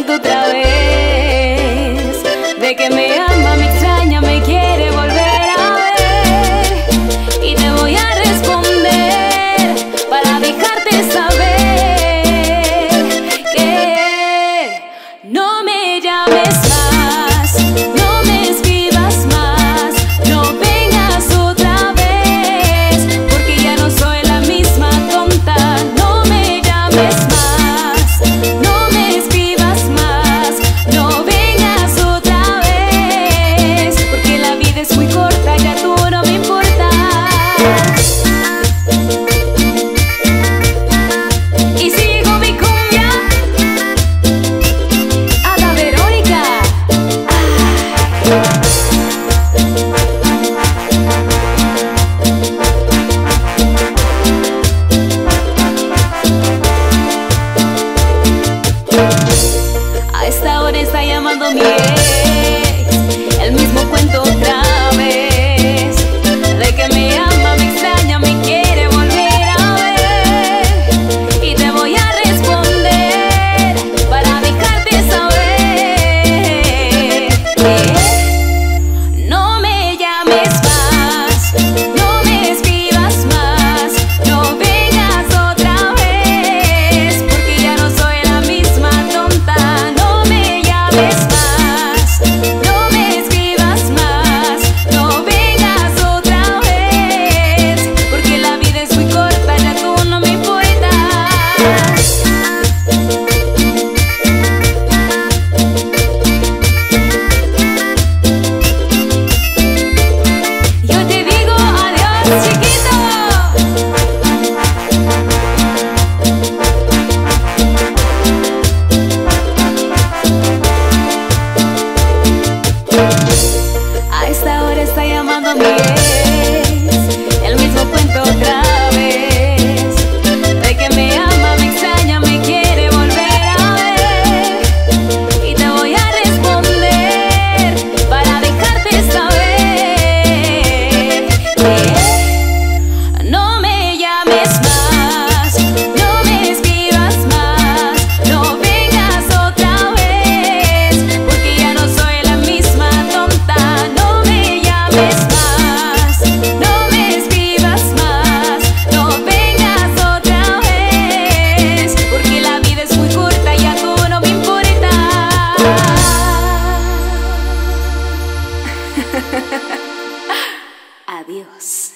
momento otra vez, de que me ama, me extraña, me quiere volver a ver. Y te voy a responder para dejarte saber que no me llames más, no me escribas más, no vengas otra vez, porque ya no soy la misma tonta. No me llames más, está llamando mi ex, el mismo cuento otra vez, de que me ama, me extraña, me quiere volver a ver. Y te voy a responder para dejarte saber que no me llames más, no me escribas más, no vengas otra vez, porque ya no soy la misma tonta. No me escribas más, no vengas otra vez, porque la vida es muy corta, ya tú no me importas. Yo te digo adiós, chiquito. Adiós.